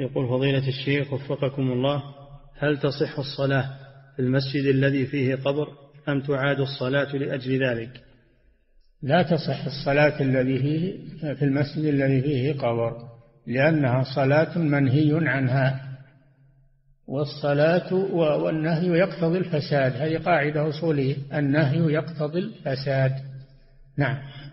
يقول فضيلة الشيخ وفقكم الله، هل تصح الصلاة في المسجد الذي فيه قبر أم تعاد الصلاة لأجل ذلك؟ لا تصح الصلاة في المسجد الذي فيه قبر، لأنها صلاة منهي عنها، والصلاة والنهي يقتضي الفساد، هذه قاعدة أصولية، النهي يقتضي الفساد. نعم.